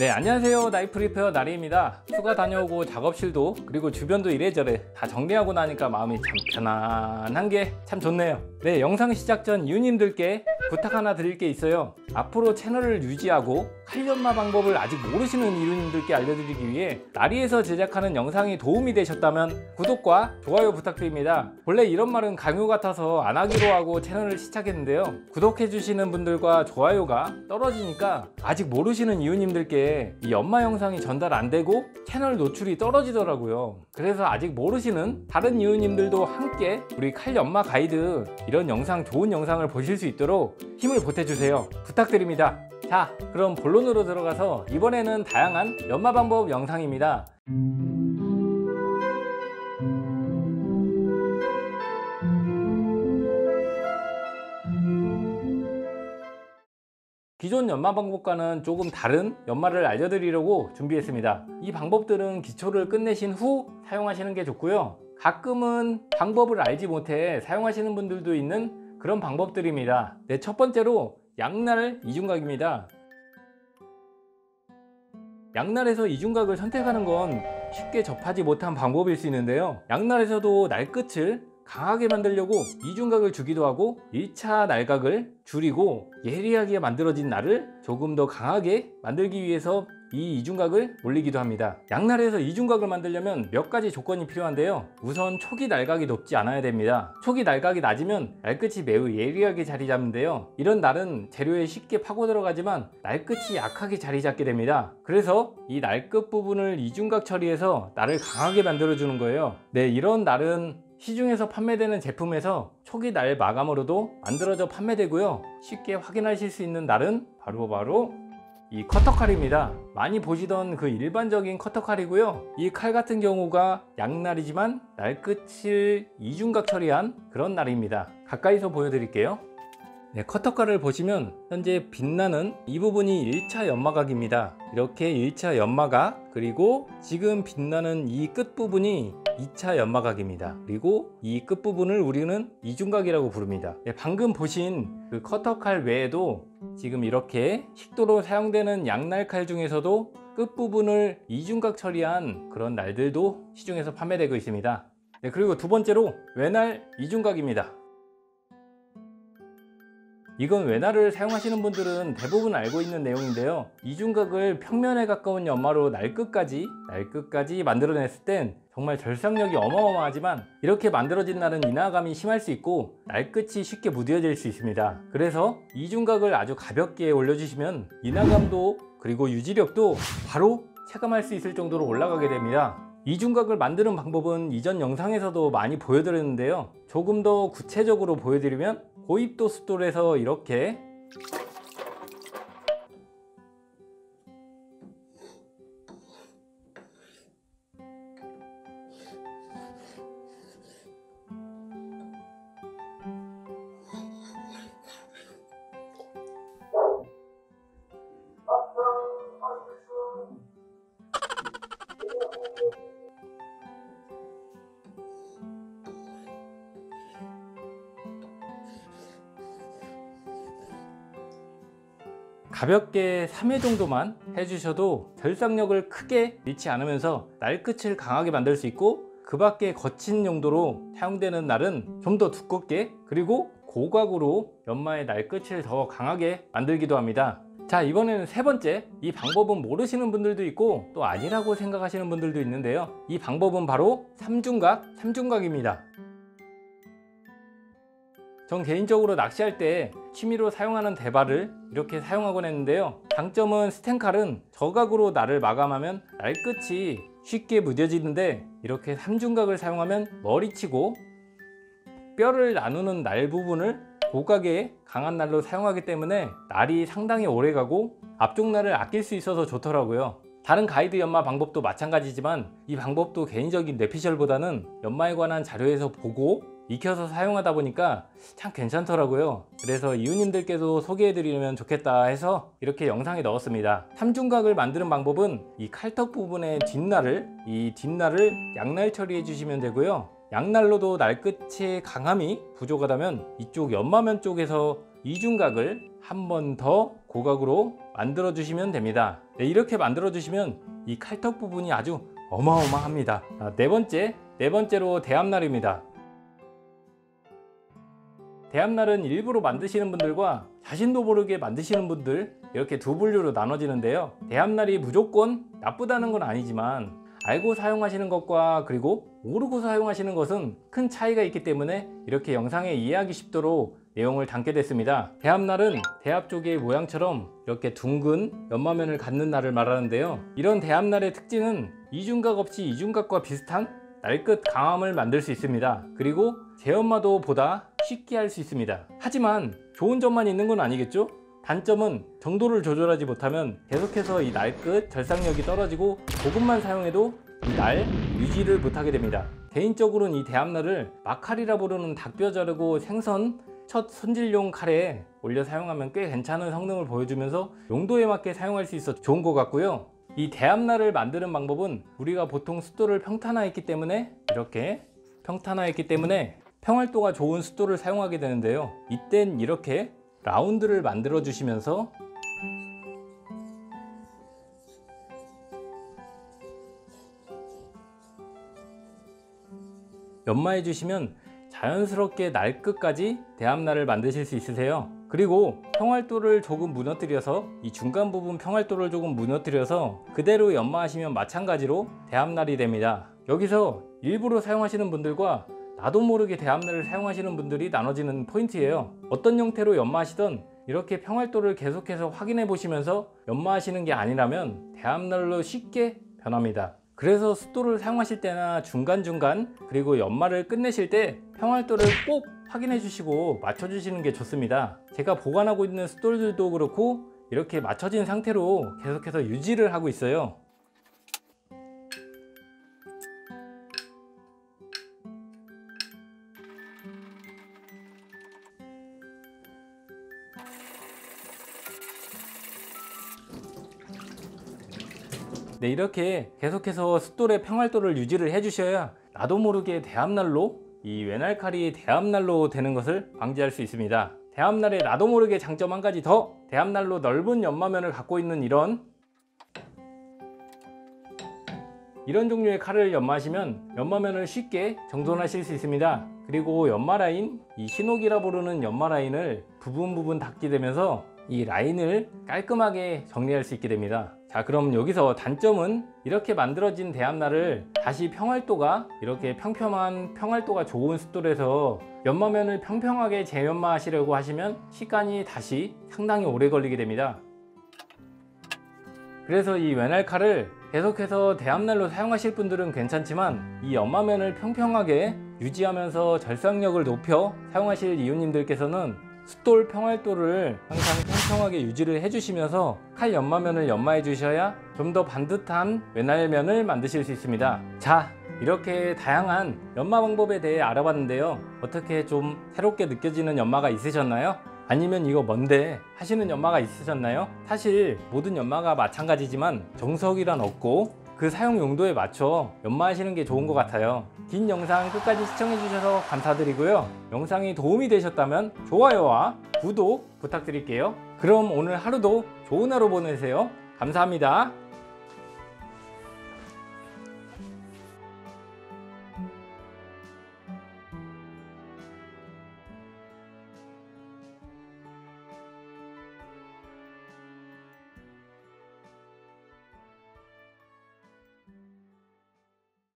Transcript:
네, 안녕하세요. 나이프리페어 나리입니다. 휴가 다녀오고 작업실도 그리고 주변도 이래저래 다 정리하고 나니까 마음이 참 편안한 게 참 좋네요. 네, 영상 시작 전 유님들께 부탁 하나 드릴 게 있어요. 앞으로 채널을 유지하고 칼연마 방법을 아직 모르시는 이웃님들께 알려드리기 위해 나리에서 제작하는 영상이 도움이 되셨다면 구독과 좋아요 부탁드립니다. 원래 이런 말은 강요 같아서 안 하기로 하고 채널을 시작했는데요, 구독해주시는 분들과 좋아요가 떨어지니까 아직 모르시는 이웃님들께 이 연마 영상이 전달 안 되고 채널 노출이 떨어지더라고요. 그래서 아직 모르시는 다른 이웃님들도 함께 우리 칼연마 가이드 이런 영상, 좋은 영상을 보실 수 있도록 힘을 보태주세요. 부탁드립니다. 자, 그럼 본론으로 들어가서 이번에는 다양한 연마 방법 영상입니다. 기존 연마 방법과는 조금 다른 연마를 알려드리려고 준비했습니다. 이 방법들은 기초를 끝내신 후 사용하시는 게 좋고요, 가끔은 방법을 알지 못해 사용하시는 분들도 있는 그런 방법들입니다. 네, 첫 번째로 양날 이중각입니다. 양날에서 이중각을 선택하는 건 쉽게 접하지 못한 방법일 수 있는데요, 양날에서도 날 끝을 강하게 만들려고 이중각을 주기도 하고 1차 날각을 줄이고 예리하게 만들어진 날을 조금 더 강하게 만들기 위해서 이 이중각을 올리기도 합니다. 양날에서 이중각을 만들려면 몇 가지 조건이 필요한데요, 우선 초기 날각이 높지 않아야 됩니다. 초기 날각이 낮으면 날끝이 매우 예리하게 자리 잡는데요, 이런 날은 재료에 쉽게 파고 들어가지만 날끝이 약하게 자리 잡게 됩니다. 그래서 이 날끝 부분을 이중각 처리해서 날을 강하게 만들어 주는 거예요. 네, 이런 날은 시중에서 판매되는 제품에서 초기 날 마감으로도 만들어져 판매되고요, 쉽게 확인하실 수 있는 날은 바로 이 커터칼입니다. 많이 보시던 그 일반적인 커터칼이고요, 이 칼 같은 경우가 양날이지만 날끝을 이중각 처리한 그런 날입니다. 가까이서 보여드릴게요. 네, 커터칼을 보시면 현재 빛나는 이 부분이 1차 연마각입니다. 이렇게 1차 연마각, 그리고 지금 빛나는 이 끝부분이 2차 연마각입니다. 그리고 이 끝부분을 우리는 이중각이라고 부릅니다. 네, 방금 보신 그 커터칼 외에도 지금 이렇게 식도로 사용되는 양날칼 중에서도 끝부분을 이중각 처리한 그런 날들도 시중에서 판매되고 있습니다. 네, 그리고 두 번째로 외날 이중각입니다. 이건 외날을 사용하시는 분들은 대부분 알고 있는 내용인데요, 이중각을 평면에 가까운 연마로 날끝까지 만들어냈을 땐 정말 절삭력이 어마어마하지만 이렇게 만들어진 날은 인화감이 심할 수 있고 날끝이 쉽게 무뎌질 수 있습니다. 그래서 이중각을 아주 가볍게 올려주시면 인화감도 그리고 유지력도 바로 체감할 수 있을 정도로 올라가게 됩니다. 이중각을 만드는 방법은 이전 영상에서도 많이 보여드렸는데요, 조금 더 구체적으로 보여드리면 고입도 숫돌에서 이렇게 가볍게 3회 정도만 해주셔도 절삭력을 크게 잃지 않으면서 날끝을 강하게 만들 수 있고, 그 밖에 거친 용도로 사용되는 날은 좀 더 두껍게 그리고 고각으로 연마의 날끝을 더 강하게 만들기도 합니다. 자, 이번에는 세 번째, 이 방법은 모르시는 분들도 있고 또 아니라고 생각하시는 분들도 있는데요, 이 방법은 바로 삼중각입니다. 전 개인적으로 낚시할 때 취미로 사용하는 대발을 이렇게 사용하곤 했는데요, 장점은 스텐칼은 저각으로 날을 마감하면 날끝이 쉽게 무뎌지는데, 이렇게 삼중각을 사용하면 머리치고 뼈를 나누는 날 부분을 고각의 강한 날로 사용하기 때문에 날이 상당히 오래가고 앞쪽 날을 아낄 수 있어서 좋더라고요. 다른 가이드 연마 방법도 마찬가지지만 이 방법도 개인적인 뇌피셜보다는 연마에 관한 자료에서 보고 익혀서 사용하다 보니까 참 괜찮더라고요. 그래서 이웃님들께도 소개해드리면 좋겠다 해서 이렇게 영상에 넣었습니다. 삼중각을 만드는 방법은 이 칼턱 부분의 뒷날을 양날 처리해 주시면 되고요, 양날로도 날끝의 강함이 부족하다면 이쪽 연마면 쪽에서 이중각을 한 번 더 고각으로 만들어 주시면 됩니다. 네, 이렇게 만들어 주시면 이 칼턱 부분이 아주 어마어마합니다. 자, 네 번째로 대합날입니다. 대합날은 일부러 만드시는 분들과 자신도 모르게 만드시는 분들, 이렇게 두 분류로 나눠지는데요. 대합날이 무조건 나쁘다는 건 아니지만 알고 사용하시는 것과 그리고 모르고 사용하시는 것은 큰 차이가 있기 때문에 이렇게 영상에 이해하기 쉽도록 내용을 담게 됐습니다. 대합날은 대합조개의 모양처럼 이렇게 둥근 옆마면을 갖는 날을 말하는데요. 이런 대합날의 특징은 이중각 없이 이중각과 비슷한 날끝 강함을 만들 수 있습니다. 그리고 재현마도 보다 쉽게 할 수 있습니다. 하지만 좋은 점만 있는 건 아니겠죠? 단점은 정도를 조절하지 못하면 계속해서 이 날끝 절삭력이 떨어지고 조금만 사용해도 이 날 유지를 못하게 됩니다. 개인적으로는 이 대합날을 마칼이라 부르는 닭뼈 자르고 생선 첫 손질용 칼에 올려 사용하면 꽤 괜찮은 성능을 보여주면서 용도에 맞게 사용할 수 있어 좋은 것 같고요. 이 대합날을 만드는 방법은 우리가 보통 숫돌을 평탄화했기 때문에 이렇게 평활도가 좋은 숫돌을 사용하게 되는데요. 이땐 이렇게 라운드를 만들어 주시면서 연마해 주시면 자연스럽게 날 끝까지 대합날을 만드실 수 있으세요. 그리고 평활도를 조금 무너뜨려서 이 중간 부분 평활도를 조금 무너뜨려서 그대로 연마하시면 마찬가지로 대합날이 됩니다. 여기서 일부러 사용하시는 분들과 나도 모르게 대합날을 사용하시는 분들이 나눠지는 포인트예요. 어떤 형태로 연마하시던 이렇게 평활도를 계속해서 확인해 보시면서 연마하시는 게 아니라면 대합날로 쉽게 변합니다. 그래서 숫돌을 사용하실 때나 중간중간 그리고 연마를 끝내실 때 평활도를 꼭 확인해 주시고 맞춰 주시는 게 좋습니다. 제가 보관하고 있는 숫돌들도 그렇고 이렇게 맞춰진 상태로 계속해서 유지를 하고 있어요. 네, 이렇게 계속해서 숫돌의 평활도를 유지를 해주셔야 나도 모르게 대합날로 이 외날칼이 대합날로 되는 것을 방지할 수 있습니다. 대합날의 나도 모르게 장점 한 가지 더, 대합날로 넓은 연마면을 갖고 있는 이런 종류의 칼을 연마하시면 연마면을 쉽게 정돈하실 수 있습니다. 그리고 연마라인, 이 신옥이라 부르는 연마라인을 부분 닦게 되면서 이 라인을 깔끔하게 정리할 수 있게 됩니다. 자, 그럼 여기서 단점은 이렇게 만들어진 대합날을 다시 평활도가 이렇게 평평한 평활도가 좋은 숫돌에서 연마면을 평평하게 재연마 하시려고 하시면 시간이 다시 상당히 오래 걸리게 됩니다. 그래서 이 외날칼을 계속해서 대합날로 사용하실 분들은 괜찮지만 이 연마면을 평평하게 유지하면서 절삭력을 높여 사용하실 이웃님들께서는 숫돌 평활도를 항상 평평하게 유지를 해주시면서 칼 연마면을 연마해 주셔야 좀 더 반듯한 외날면을 만드실 수 있습니다. 자, 이렇게 다양한 연마 방법에 대해 알아봤는데요. 어떻게 좀 새롭게 느껴지는 연마가 있으셨나요? 아니면 이거 뭔데 하시는 연마가 있으셨나요? 사실 모든 연마가 마찬가지지만 정석이란 없고 그 사용 용도에 맞춰 연마하시는 게 좋은 것 같아요. 긴 영상 끝까지 시청해주셔서 감사드리고요. 영상이 도움이 되셨다면 좋아요와 구독 부탁드릴게요. 그럼 오늘 하루도 좋은 하루 보내세요. 감사합니다.